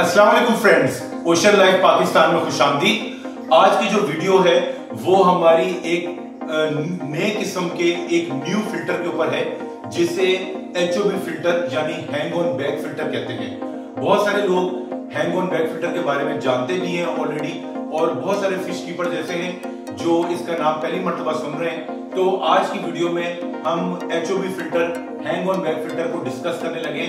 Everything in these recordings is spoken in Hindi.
अस्सलाम वालेकुम फ्रेंड्स, ओशन लाइफ पाकिस्तान में खुशामदीद। आज की जो वीडियो है वो हमारी एक नए किस्म के एक न्यू फिल्टर के ऊपर है जिसे HOB फिल्टर यानी हैंग ऑन बैक फिल्टर कहते हैं। बहुत सारे लोग हैंग ऑन बैक फिल्टर के बारे में जानते नहीं है ऑलरेडी, और बहुत सारे फिश कीपर जैसे हैं जो इसका नाम पहली मरतबा सुन रहे हैं। तो आज की वीडियो में हम HOB filter hang on back filter को डिस्कस करने लगे हैं।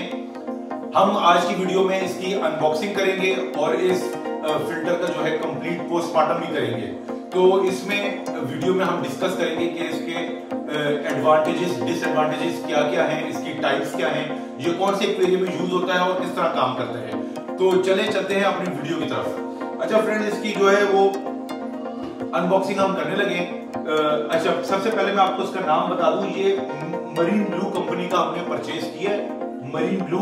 हम आज की वीडियो में इसकी अनबॉक्सिंग करेंगे और इस फिल्टर का जो है कंप्लीट पोस्टमार्टम भी करेंगे। तो इसमें वीडियो में हम डिस्कस करेंगे कि इसके एडवांटेजेस डिसएडवांटेजेस क्या क्या हैं, इसकी टाइप्स क्या हैं, ये कौन से एक्वेरियम में यूज होता है और किस तरह काम करता है। तो चले चलते हैं अपनी वीडियो की तरफ। अच्छा फ्रेंड्स, इसकी जो है वो अनबॉक्सिंग हम करने लगे। अच्छा, सबसे पहले मैं आपको इसका नाम बता दूं, ये मरीन ब्लू कंपनी का हमने परचेज किया है। Marine blue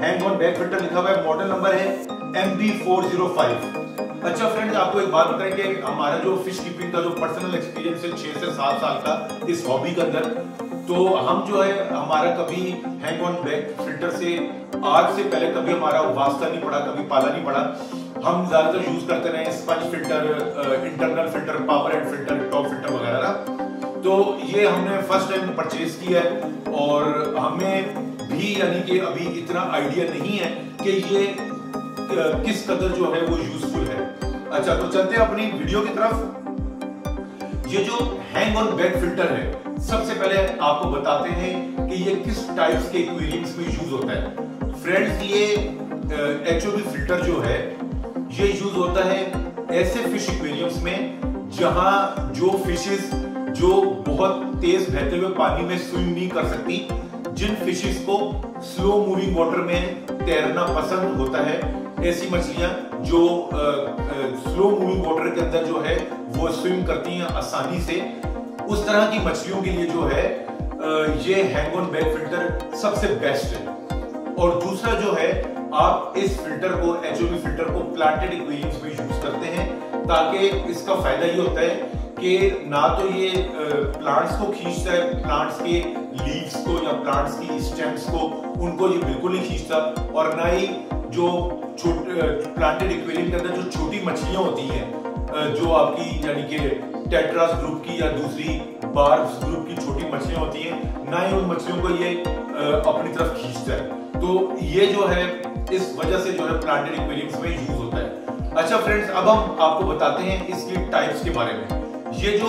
hang on back filter लिखा हुआ है, मॉडल नंबर है MP405। अच्छा फ्रेंड्स, आपको एक बात बताएं कि हमारा जो फिश कीपिंग का जो पर्सनल एक्सपीरियंस है 6 से 7 साल का इस हॉबी के अंदर, तो हम जो है हमारा कभी हैंग ऑन बैक फिल्टर से आज से पहले कभी हमारा वास्ता नहीं पड़ा, कभी पाला नहीं पड़ा। हम ज्यादातर यूज करते रहे sponge filter, internal filter, power head filter, top filter वगैरह। तो ये हमने फर्स्ट टाइम परचेज किया है और हमें भी यानी कि अभी इतना आइडिया नहीं है कि ये किस कदर जो है वो यूजफुल है। अच्छा, तो चलते हैं अपनी वीडियो की तरफ। ये जो हैंग ऑन बैक फिल्टर है, सबसे पहले आपको बताते हैं कि ये किस टाइप्स के एक्वेरियम्स में यूज होता है। फ्रेंड्स, ये HOB फिल्टर जो है ये यूज होता है ऐसे फिश एक्वेरियम्स में जहां जो फिशेस जो बहुत तेज बहते हुए पानी में स्विम नहीं कर सकती, जिन फिशेस को स्लो मूविंग वाटर में तैरना पसंद होता है, ऐसी मछलियां जो स्लो मूविंग वाटर के अंदर जो है वो स्विम करती हैं आसानी से, उस तरह की मछलियों के लिए जो है ये हैंग ऑन बैक फिल्टर सबसे बेस्ट है। और दूसरा जो है, आप इस फिल्टर को HOB फिल्टर को प्लांटेड एक्वेरियम्स में यूज करते हैं, ताकि इसका फायदा ये होता है कि ना तो ये प्लांट्स को खींचता है, प्लांट्स के लीव्स को या प्लांट्स की स्टेम्स को, उनको ये बिल्कुल नहीं खींचता, और ना ही जो प्लांटेड एक्वेरियम के अंदर जो छोटी मछलियां होती हैं जो आपकी यानी कि टेट्रास ग्रुप की या दूसरी बार्स ग्रुप की छोटी मछलियां होती हैं, ना ही उन मछलियों को ये अपनी तरफ खींचता है। तो ये जो है इस वजह से जो है प्लांटेड एक्वेरियम्स में यूज होता है। अच्छा फ्रेंड्स, अब हम आपको बताते हैं इसकी टाइप्स के बारे में। ये जो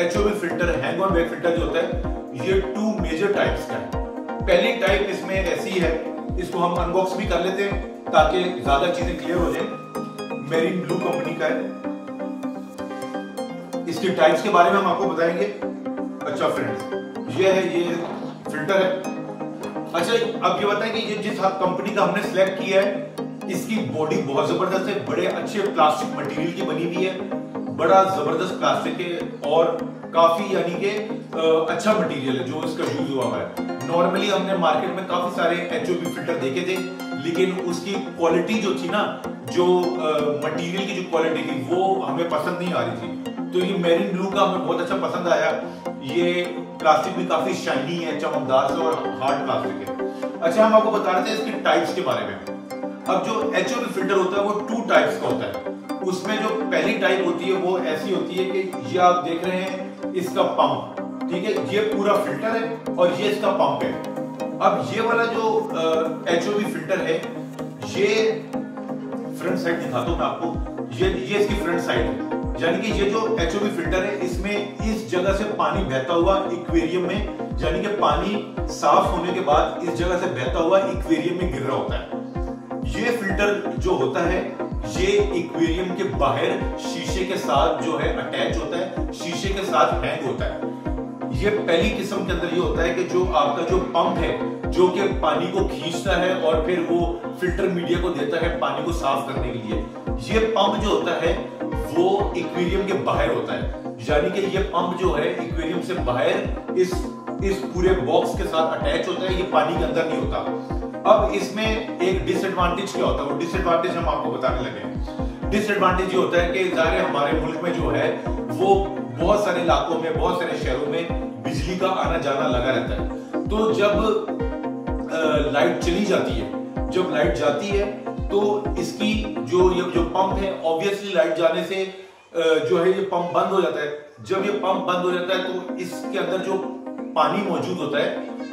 HOB filter hang on back filter जो होता है, ये 2 मेजर टाइप्स का है। पहली टाइप इसमें ऐसी है, इसको हम अनबॉक्स भी कर लेते हैं ताकि ज्यादा चीजें क्लियर हो जाए। मैरीन ब्लू कंपनी का है, इसके टाइप्स के बारे में हम आपको बताएंगे। अच्छा फ्रेंड्स, ये फिल्टर है। अच्छा, अब ये बताएं कि ये जिस कंपनी का हमने सिलेक्ट किया है, इसकी बॉडी बहुत जबरदस्त है, बड़े अच्छे प्लास्टिक मटेरियल की बनी हुई है, बड़ा जबरदस्त प्लास्टिक है और काफी यानी कि अच्छा मटेरियल है जो इसका यूज हुआ है। नॉर्मली हमने मार्केट में काफी सारे HOB फिल्टर देखे थे, लेकिन उसकी क्वालिटी जो थी ना, जो मटेरियल की जो क्वालिटी थी वो हमें पसंद नहीं आ रही थी। तो ये मैरीन ब्लू का हमें बहुत अच्छा पसंद आया। ये प्लास्टिक भी काफी शाइनी है, चमकदार और हार्ड प्लास्टिक है। अच्छा, हम आपको बता रहे थे इसके टाइप्स के बारे में। अब जो HOB फिल्टर होता है वो 2 टाइप्स का होता है। उसमें जो पहली टाइप होती है वो ऐसी होती है कि ये आप देख रहे हैं इसका पंप, ठीक है, ये पूरा फिल्टर है और ये इसका पंप है। अब ये वाला जो HOB फिल्टर है, ये फ्रंट साइड दिखा दो मैं आपको, ये इसकी फ्रंट साइड है, यानी कि ये जो HOB फिल्टर है इसमें इस जगह से पानी बहता हुआ एक्वेरियम में, यानी कि पानी साफ होने के बाद इस जगह से बहता हुआ एक्वेरियम में गिर रहा होता है। ये फिल्टर जो होता है ये एक्वेरियम के बाहर शीशे के साथ जो है अटैच होता है, शीशे के साथ हैंग होता है। ये पहली किस्म के अंदर ये होता है कि जो आपका जो पंप है जो कि पानी को खींचता है और फिर वो फिल्टर मीडिया को देता है पानी को साफ करने के लिए। ये पंप जो होता है वो एक्वेरियम के बाहर होता है, यानी कि ये पंप जो है एक्वेरियम से बाहर इस पूरे बॉक्स के साथ अटैच होता है, ये पानी के अंदर नहीं होता। अब इसमें एक डिसएडवांटेज क्या होता है, वो डिसएडवांटेज हम आपको बताने लगे। डिसएडवांटेज ये होता है कि ज़ाहिर हमारे मुल्क में जो है वो बहुत सारे इलाकों में, बहुत सारे शहरों में बिजली का आना जाना लगा रहता है। तो जब लाइट चली जाती है जब लाइट जाती है तो इसकी जो पंप है ऑब्वियसली लाइट जाने से जो है ये पंप बंद हो जाता है। जब ये पंप बंद हो जाता है तो इसके अंदर जो पानी मौजूद होता है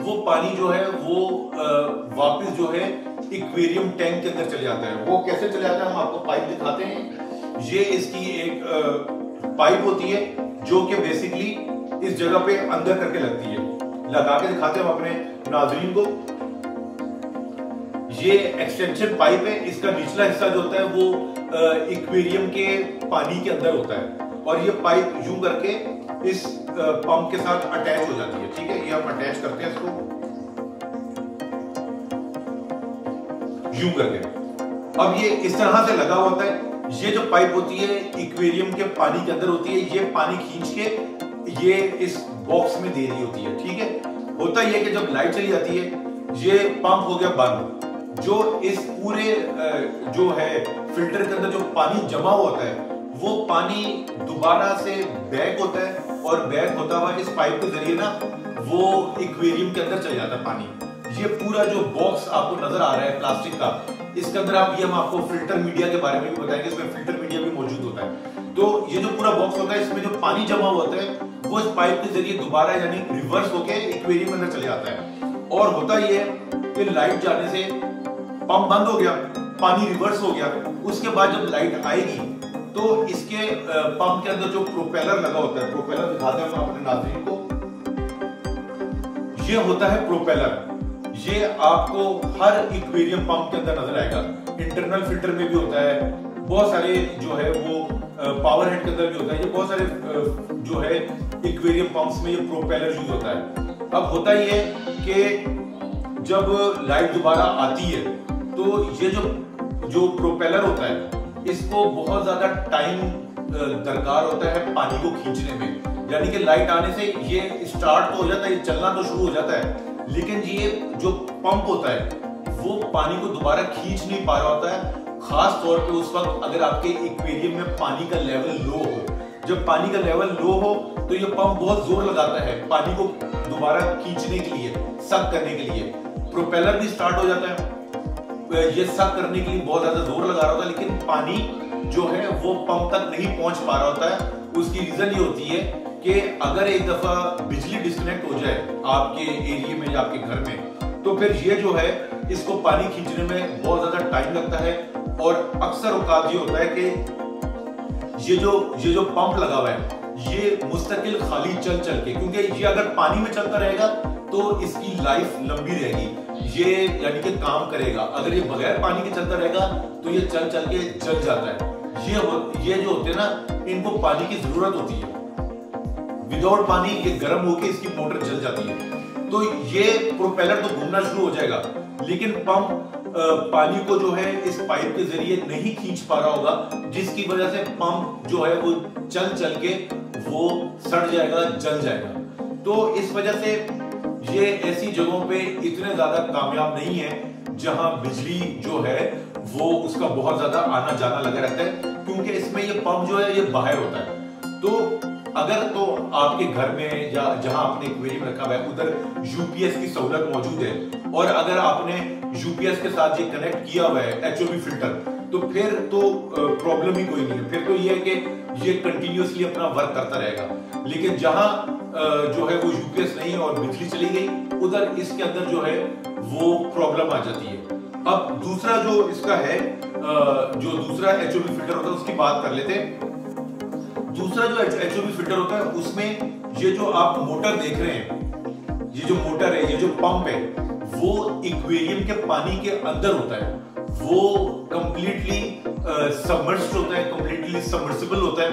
वो पानी जो है वो वापस जो है एक्वेरियम टैंक के अंदर चले जाता है। वो कैसे चले जाता है हम आपको पाइप दिखाते हैं। ये इसकी एक पाइप होती है जो कि बेसिकली इस जगह पे अंदर करके लगती है। लगा के दिखाते हैं हम अपने नाजरीन को। ये एक्सटेंशन पाइप है, इसका निचला हिस्सा जो होता है वो एक्वेरियम के पानी के अंदर होता है और ये पाइप यूं करके इस पंप के साथ अटैच हो जाती है। ठीक है, ये हम अटैच करते हैं इसको यूं करके। अब ये इस तरह से लगा होता है। ये जो पाइप होती है एक्वेरियम के पानी के अंदर होती है, ये पानी खींच के ये इस बॉक्स में दे रही होती है। ठीक है, होता यह कि जब लाइट चली जाती है ये पंप हो गया बंद। जो इस पूरे जो है फिल्टर के अंदर जो पानी जमा होता है वो पानी दोबारा से बैक होता है और बैक होता हुआ इस पाइप के जरिए ना वो एक्वेरियम के अंदर चला जाता है पानी। ये पूरा जो बॉक्स आपको नजर आ रहा है प्लास्टिक का, इसके अंदर आप ये हम आपको फिल्टर मीडिया के बारे में भी बताएंगे, इसमें फिल्टर मीडिया भी मौजूद होता है। तो ये जो पूरा बॉक्स होता है इसमें जो पानी जमा होता है वो इस पाइप के जरिए दोबारा यानी रिवर्स होकर एक्वेरियम के अंदर चले जाता है। और होता ये है कि लाइट जाने से पंप बंद हो गया, पानी रिवर्स हो गया। उसके बाद जब लाइट आएगी तो इसके पंप के अंदर जो प्रोपेलर लगा होता है, प्रोपेलर दिखाते हैं अपने नाज़रीन को। ये होता है प्रोपेलर, ये आपको हर एक्वेरियम पंप के अंदर नजर आएगा। इंटरनल फिल्टर में भी होता है, बहुत सारे जो है वो पावर हेड के अंदर भी होता है, ये बहुत सारे जो है एक्वेरियम पंप्स में ये प्रोपेलर यूज होता है। अब होता ये कि जब लाइट दोबारा आती है तो ये जो प्रोपेलर होता है इसको बहुत ज्यादा टाइम दरकार होता है पानी को खींचने में। यानी कि लाइट आने से ये स्टार्ट तो हो जाता है, ये चलना तो शुरू हो जाता है, लेकिन ये जो पंप होता है वो पानी को दोबारा खींच नहीं पा रहा होता है। खास तौर पे उस वक्त अगर आपके एक्वेरियम में पानी का लेवल लो हो। जब पानी का लेवल लो हो तो ये पंप बहुत जोर लगाता है पानी को दोबारा खींचने के लिए, सक करने के लिए। प्रोपेलर भी स्टार्ट हो जाता है, ये सब करने के लिए बहुत ज्यादा जोर लगा रहा होता है, लेकिन पानी जो है वो पंप तक नहीं पहुंच पा रहा होता है। उसकी रीजन ये होती है कि अगर एक दफा बिजली डिस्कनेक्ट हो जाए आपके एरिया में या आपके घर में तो फिर ये जो है इसको पानी खींचने में बहुत ज्यादा टाइम लगता है। और अक्सर औकात ये होता है कि ये जो पंप लगा हुआ है ये मुस्तकिल खाली चल चल के, क्योंकि ये अगर पानी में चलता रहेगा तो इसकी लाइफ लंबी रहेगी, ये यानी कि काम करेगा। अगर ये बगैर पानी के चलता रहेगा तो ये चल चल के जल जाता है। ये जो होते हैं ना इनको पानी की जरूरत होती है, विदाउट पानी ये गर्म होके इसकी मोटर जल जाती है। तो ये प्रोपेलर तो घूमना शुरू हो जाएगा, लेकिन पंप पानी को जो है इस पाइप के जरिए नहीं खींच पा रहा होगा, जिसकी वजह से पंप जो है वो चल चल के वो सड़ जाएगा, जल जाएगा। तो इस वजह से ये ऐसी जगहों पे इतने ज्यादा कामयाब नहीं है जहां बिजली जो है वो उसका बहुत ज्यादा आना जाना लगा रहता है, क्योंकि इसमें ये पंप जो है ये बाहर होता है। तो अगर तो आपके घर में या जहां आपने एक्वेरियम रखा हुआ है उधर यूपीएस की सहूलत मौजूद है, और अगर आपने यूपीएस के साथ ये कनेक्ट किया हुआ है HOB फिल्टर, तो फिर तो प्रॉब्लम ही कोई नहीं है। फिर तो ये है कि ये कंटिन्यूअसली अपना वर्क करता रहेगा। लेकिन जहां जो है वो यूपीएस नहीं और बिजली चली गई उधर इसके अंदर जो है वो प्रॉब्लम आ जाती है। अब दूसरा जो इसका है जो दूसरा HOB फिल्टर होता है उसकी बात कर लेते हैं। दूसरा जो HOB फिल्टर होता है उसमें ये जो आप मोटर देख रहे हैं, ये जो मोटर है, ये जो पंप है वो एक्वेरियम के पानी के अंदर होता है, वो कंप्लीटली सबमर्स्ड होता है, कंप्लीटली सबमर्सिबल होता है,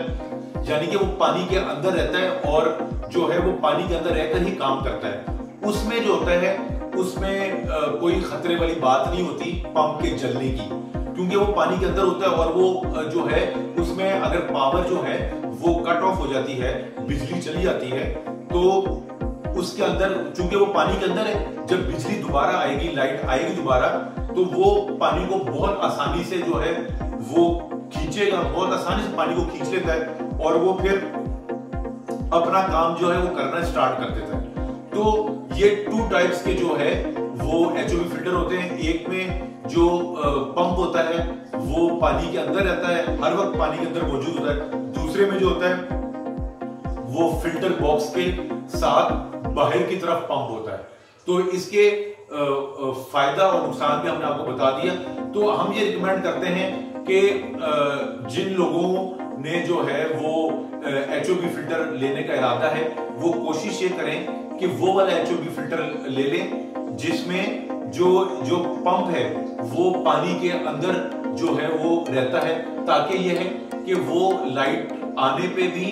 यानी कि वो पानी के अंदर रहता है और जो है वो पानी के अंदर रहकर ही काम करता है। उसमें जो होता है उसमें कोई खतरे वाली बात नहीं होती पंप के जलने की, क्योंकि वो पानी के अंदर होता है और वो जो है उसमें अगर पावर जो है वो कट ऑफ हो जाती है, बिजली चली जाती है, तो उसके अंदर चूंकि वो पानी के अंदर है जब बिजली दोबारा आएगी, लाइट आएगी दोबारा, तो वो पानी को बहुत आसानी से जो है वो खींचेगा, बहुत आसानी से पानी को खींच लेता है और वो फिर अपना काम जो है वो करना स्टार्ट कर देता है। तो ये 2 टाइप्स के जो है वो HOB फिल्टर होते हैं। एक में जो पंप होता है वो पानी के अंदर रहता है, हर वक्त पानी के अंदर मौजूद होता है। दूसरे में जो होता है वो फिल्टर बॉक्स के साथ बाहर की तरफ पंप होता है। तो इसके फायदा और नुकसान भी हमने आपको बता दिया। तो हम ये रिकमेंड करते हैं कि जिन लोगों ने जो है वो HOB फिल्टर लेने का इरादा है वो कोशिश ये करें कि वो वाला HOB फिल्टर ले लें जिसमें जो पंप है वो पानी के अंदर जो है वो रहता है, ताकि यह है कि वो लाइट आने पे भी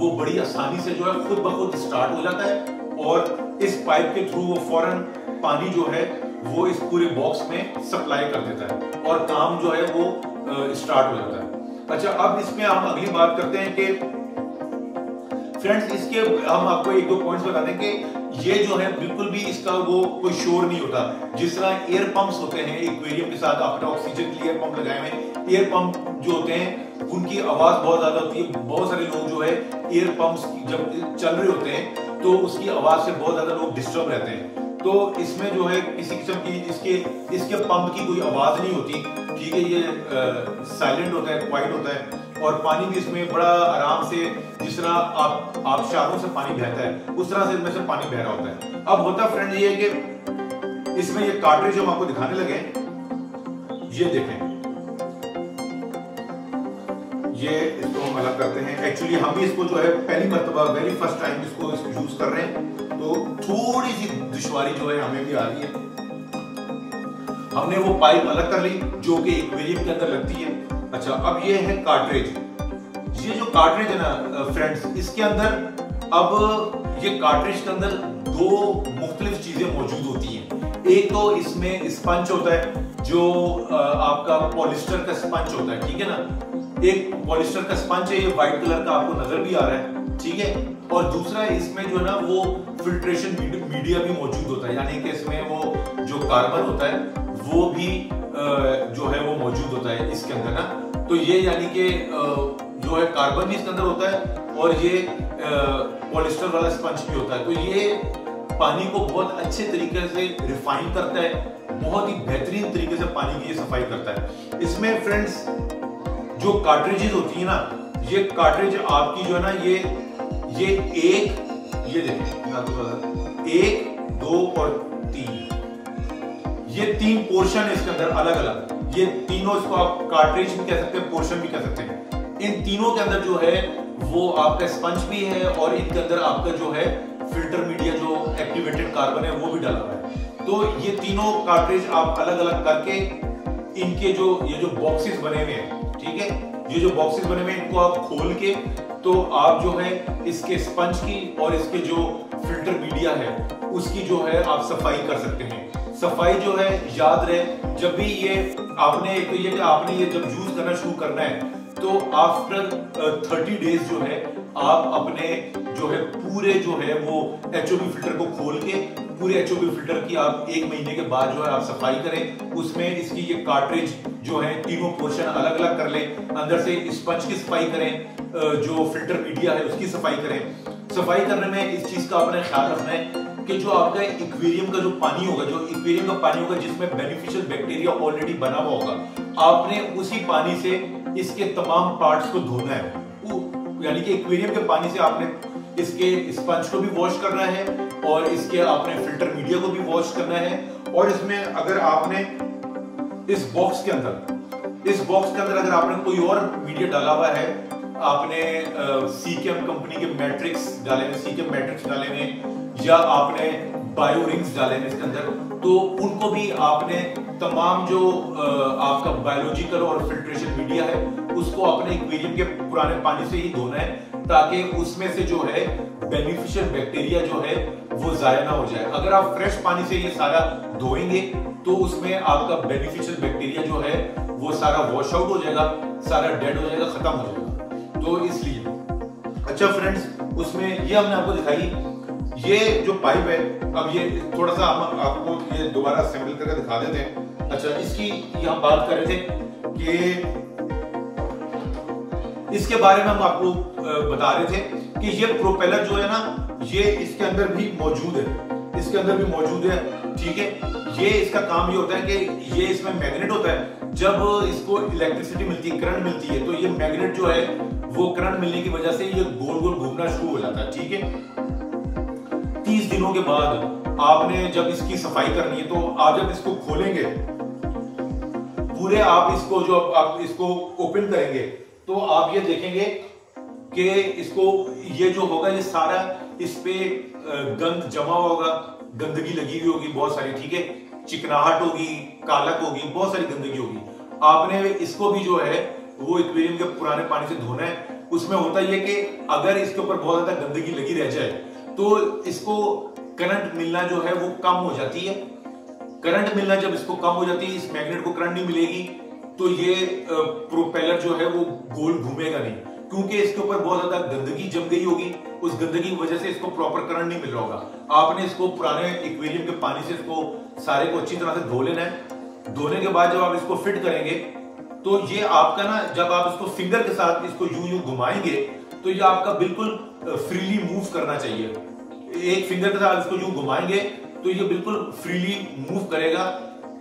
वो बड़ी आसानी से जो है खुद ब खुद स्टार्ट हो जाता है और इस पाइप के थ्रू वो फौरन पानी जो है वो इस पूरे बॉक्स में सप्लाई कर देता है और काम जो है वो स्टार्ट हो जाता है। अच्छा, अब इसमें हम अगली बात करते हैं कि फ्रेंड्स इसके हम आपको एक दो पॉइंट्स बता दें कि ये जो है बिल्कुल भी इसका वो कोई शोर नहीं होता। जिस तरह एयर पंप्स होते हैं एक्वेरियम के साथ आपने ऑक्सीजन के लिए एयर पंप लगाए हैं, एयर पंप जो होते हैं उनकी आवाज बहुत ज्यादा होती है। बहुत सारे लोग जो है एयर पंप्स जब चल रहे होते हैं तो उसकी आवाज से बहुत ज्यादा लोग डिस्टर्ब रहते हैं। तो इसमें जो है किसी किस्म की इसके पंप की कोई आवाज नहीं होती, ठीक है। ये साइलेंट होता है, क्वाइट होता है और पानी भी इसमें बड़ा आराम से, जिस तरह आप शारों से पानी बहता है उस तरह से इसमें से पानी बह रहा होता है। अब होता फ्रेंड ये है कि इसमें ये कार्ट्रिज हम आपको दिखाने लगे, ये देखें, ये इसको हम अलग करते हैं। एक्चुअली हम भी इसको जो है पहली मरतबा वेरी फर्स्ट टाइम इसको यूज कर रहे हैं तो थोड़ी सी दुश्वारी जो है हमें भी आ रही है। हमने वो पाइप अलग कर ली जो कि एक्वेरियम के अंदर लगती है। अच्छा, अब ये है कार्ट्रिज। ये जो कार्ट्रिज है ना फ्रेंड्स, इसके अंदर अब ये कार्ट्रिज के अंदर दो मुख्तलिफ चीजें मौजूद होती हैं। एक तो इसमें स्पंज होता है जो आपका पॉलिस्टर का स्पंज होता है, ठीक है ना। एक पॉलिस्टर का स्पंज है, ये व्हाइट कलर का आपको नजर भी आ रहा है, ठीक है। और दूसरा इसमें जो है ना वो फिल्ट्रेशन मीडिया भी मौजूद होता है, यानी कि इसमें वो जो कार्बन होता है वो भी जो है वो मौजूद होता है इसके अंदर ना। तो ये यानी कि जो है कार्बन भी इसके अंदर होता है और ये पॉलिस्टर वाला स्पंज भी होता है। तो ये पानी को बहुत अच्छे तरीके से रिफाइन करता है, बहुत ही बेहतरीन तरीके से पानी की ये सफाई करता है। इसमें फ्रेंड्स जो कार्ट्रिजेज होती है ना, ये कार्ट्रिज आपकी जो है ना ये एक, ये देखिए, 1, 2 और 3, ये तीन पोर्शन है इसके अंदर अलग अलग। ये तीनों, इसको आप कार्ट्रिज भी कह सकते हैं, पोर्शन भी कह सकते हैं। इन तीनों के अंदर जो है वो आपका स्पंज भी है और इनके अंदर आपका जो है फिल्टर मीडिया जो एक्टिवेटेड कार्बन है वो भी डाला हुआ है। तो ये तीनों कार्ट्रिज आप अलग अलग करके इनके जो ये बॉक्सेस बने हुए हैं, ठीक है, ये जो बॉक्सेस बने हुए हैं इनको आप खोल के तो आप जो है इसके स्पंज की और इसके जो फिल्टर मीडिया है उसकी जो है आप सफाई कर सकते हैं। सफाई जो है याद रहे, जब भी ये आपने जब यूज करना शुरू करना है तो आफ्टर 30 डेज जो है आप अपने जो है पूरे जो है वो HOB फिल्टर को खोल के पूरे HOB फिल्टर की आप 1 महीने के बाद जो है आप सफाई करें। उसमें इसकी ये कार्ट्रिज जो है तीनों पोर्शन अलग अलग कर लें, अंदर से स्पंज की सफाई करें, जो फिल्टर मीडिया है उसकी सफाई करें। सफाई करने में इस चीज का अपने ख्याल रखना है कि जो आपका एक्वेरियम का जो पानी होगा, जिसमें बेनिफिशियल बैक्टीरिया ऑलरेडी बना हुआ होगा, आपने उसी पानी से इसके तमाम पार्ट्स को धोना है। यानी कि एक्वेरियम के पानी से आपने इसके स्पंज को भी वॉश करना है और इसके आपने फिल्टर मीडिया को भी वॉश करना है। और इसमें अगर आपने इस बॉक्स के अंदर अगर आपने कोई और मीडिया डाला हुआ है, आपने सीकेम कंपनी के मैट्रिक्स डाले हैं, या आपने बायोरिंग्स डाले हैं इसके अंदर, तो उनको भी आपने तमाम जो आपका बायोलॉजिकल और फिल्ट्रेशन मीडिया है उसको अपने एक्वेरियम के पुराने पानी से ही धोना है, ताकि उसमें से जो है बेनिफिशियल बैक्टीरिया जो है वो जाया ना हो जाए। अगर आप फ्रेश पानी से ये सारा धोएंगे तो उसमें आपका बेनिफिशियल बैक्टीरिया जो है वो सारा वॉश आउट हो जाएगा, सारा डेड हो जाएगा, खत्म हो जाएगा। तो इसलिए अच्छा फ्रेंड्स, उसमें ये हमने आपको दिखाई ये जो पाइप है। अब ये थोड़ा सा हम आपको ये दोबारा असेंबल करके दिखा देते हैं। अच्छा, इसकी हम बात कर रहे थे कि इसके बारे में हम आपको बता रहे थे कि ये प्रोपेलर जो है ना, ये इसके अंदर भी मौजूद है, ठीक है। ये इसका काम ये होता है कि ये इसमें मैग्नेट होता है, जब इसको इलेक्ट्रिसिटी मिलती है, करंट मिलती है, तो ये मैग्नेट जो है वो करंट मिलने की वजह से ये गोल गोल घूमना शुरू हो जाता है, ठीक है। 30 दिनों के बाद आपने जब इसकी सफाई करनी है, तो आप जब इसको खोलेंगे पूरे, आप इसको जो आप इसको ओपन करेंगे तो आप ये देखेंगे कि इसको ये जो होगा ये सारा इस पे गंद जमा होगा, गंदगी लगी हुई होगी बहुत सारी, ठीक है, चिकनाहट होगी, कालक होगी, बहुत सारी गंदगी होगी। आपने इसको भी जो है वो एक्वेरियम के पुराने पानी से धोना है। उसमें होता यह कि अगर इसके ऊपर बहुत ज्यादा गंदगी लगी रह जाए तो इसको करंट मिलना जो है वो कम हो जाती है। करंट मिलना जब इसको कम हो जाती है, इस मैग्नेट को करंट नहीं मिलेगी, तो ये प्रोपेलर जो है वो गोल घूमेगा नहीं, क्योंकि इसके ऊपर बहुत ज्यादा गंदगी जम गई होगी। उस गंदगी की वजह से इसको प्रॉपर करंट नहीं मिल रहा होगा। आपने इसको पुराने एक्वेरियम के पानी से इसको सारे को अच्छी तरह से धो लेना है। धोने के बाद जब आप इसको फिट करेंगे तो ये आपका ना, जब आप इसको फिंगर के साथ इसको यूं यूं घुमाएंगे तो ये आपका बिल्कुल फ्रीली मूव करना चाहिए। एक फिंगर के साथ इसको यूं घुमाएंगे तो ये बिल्कुल फ्रीली मूव करेगा,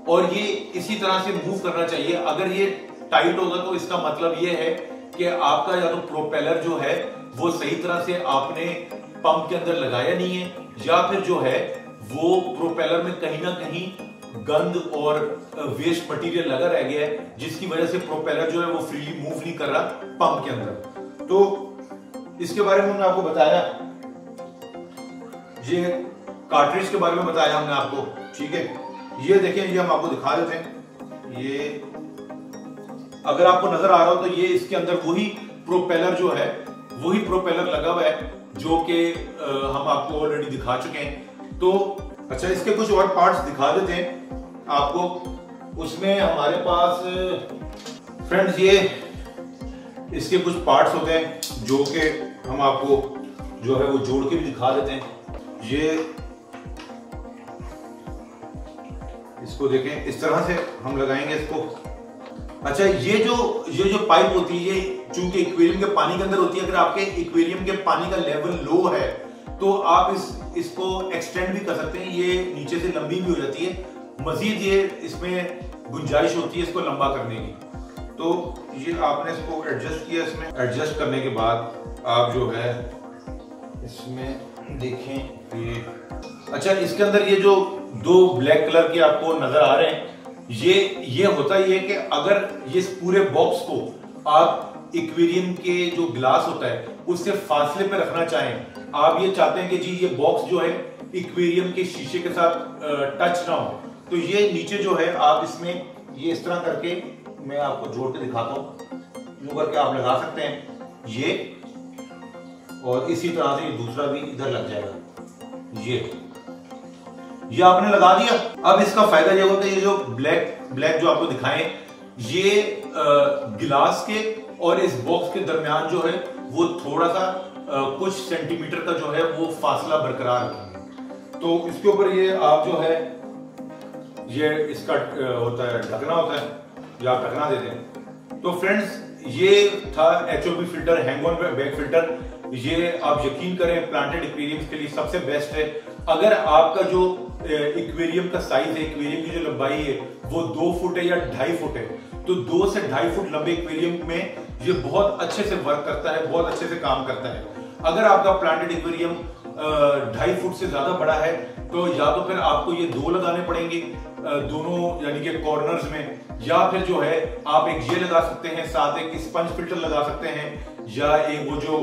और ये इसी तरह से मूव करना चाहिए। अगर ये टाइट होगा तो इसका मतलब ये है कि आपका या तो प्रोपेलर जो है वो सही तरह से आपने पंप के अंदर लगाया नहीं है, या फिर जो है वो प्रोपेलर में कहीं ना कहीं गंद और वेस्ट मटेरियल लगा रह गया है, जिसकी वजह से प्रोपेलर जो है वो फ्रीली मूव नहीं कर रहा पंप के अंदर। तो इसके बारे में हमने आपको बताया, ये कार्ट्रिज के बारे में बताया हमने आपको, ठीक है। ये देखें, ये हम आपको दिखा देते हैं। ये अगर आपको नजर आ रहा हो तो ये इसके अंदर वही प्रोपेलर लगा हुआ है जो कि हम आपको ऑलरेडी दिखा चुके हैं। तो अच्छा, इसके कुछ और पार्ट्स दिखा देते हैं आपको। उसमें हमारे पास फ्रेंड्स ये इसके कुछ पार्ट्स होते हैं जो कि हम आपको जो है वो जोड़ के भी दिखा देते हैं। ये इसको देखें, इस तरह से हम लगाएंगे इसको। अच्छा, ये जो पाइप होती है, ये चूंकि एक्वेरियम के पानी के अंदर होती है, अगर आपके एक्वेरियम के पानी का लेवल लो है तो आप इसको एक्सटेंड भी कर सकते हैं। ये नीचे से लंबी भी हो जाती है, मजीद ये इसमें गुंजाइश होती है इसको लंबा करने की। तो ये आपने इसको एडजस्ट किया, इसमें एडजस्ट करने के बाद आप जो है इसमें देखें ये। अच्छा, इसके अंदर ये जो दो ब्लैक कलर के आपको नजर आ रहे हैं, ये होता ही है कि अगर ये पूरे बॉक्स को आप एक्वेरियम के जो ग्लास होता है उससे फासले पे रखना चाहें, आप ये चाहते हैं कि जी ये बॉक्स जो है एक्वेरियम के शीशे के साथ टच ना हो, तो ये नीचे जो है आप इसमें ये इस तरह करके, मैं आपको जोड़ के दिखाता हूँ, यूं करके आप लगा सकते हैं ये, और इसी तरह से ये दूसरा भी इधर लग जाएगा। ये आपने लगा दिया। अब इसका फायदा ये होता है, ये जो ब्लैक जो आपको दिखाएं, ये गिलास के और इस बॉक्स के दरमियान जो है वो थोड़ा सा कुछ सेंटीमीटर का जो है वो फासला बरकरार रखेंगे। तो इसके ऊपर ये आप जो है ये इसका होता है ढकना, होता है या आप ढकना देते हैं। तो फ्रेंड्स, ये था HOB filter, hang on bag filter. ये आप यकीन करें प्लांटेड एक्वेरियम्स के लिए सबसे बेस्ट है। अगर आपका जो एक्वेरियम का साइज है, एक्वेरियम की जो लंबाई है वो 2 फुट है या 2.5 फुट है, तो 2 से 2.5 फुट लंबे एक्वेरियम में ये बहुत अच्छे से वर्क करता है, बहुत अच्छे से काम करता है। अगर आपका प्लांटेड एक्वेरियम 2.5 फुट से ज्यादा बड़ा है तो या तो फिर आपको ये 2 लगाने पड़ेंगे दोनों, यानी कि कॉर्नर्स में, या फिर जो है आप एक ये लगा सकते हैं, साथ एक स्पंज फिल्टर लगा सकते हैं, या एक वो जो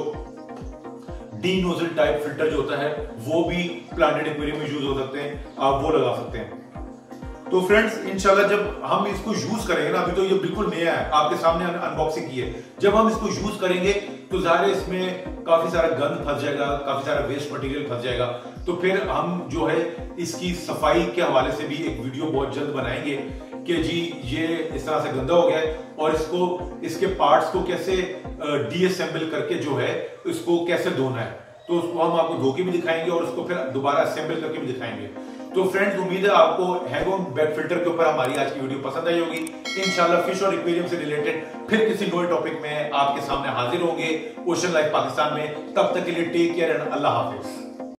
डी नोजल टाइप फिल्टर जो होता है वो भी प्लांटेड एक्वेरियम में यूज हो सकते हैं, आप वो लगा सकते हैं। तो फ्रेंड्स, इंशाल्लाह जब हम इसको यूज करेंगे ना, अभी तो ये बिल्कुल नया है, आपके सामने अनबॉक्सिंग की है, जब हम इसको यूज करेंगे तो जाहिर है इसमें काफी सारा गंद फंस जाएगा, काफी सारा वेस्ट मटेरियल फंस जाएगा। तो फिर हम जो है इसकी सफाई के हवाले से भी एक वीडियो बहुत जल्द बनाएंगे कि जी ये इस तरह से गंदा हो गया है, और इसको इसके पार्ट्स को कैसे डीअसेंबल करके जो है इसको कैसे धोना है, तो उसको हम आपको धो के भी दिखाएंगे और उसको फिर दोबारा असेंबल करके भी दिखाएंगे। तो फ्रेंड्स, उम्मीद है आपको हैंग ऑन बैग फिल्टर के ऊपर हमारी आज की वीडियो पसंद आई होगी। इंशाल्लाह फिश और एक्वेरियम से रिलेटेड फिर किसी नए टॉपिक में आपके सामने हाजिर होंगे ओशन लाइफ पाकिस्तान में। तब तक के लिए टेक केयर एंड अल्लाह हाफिज।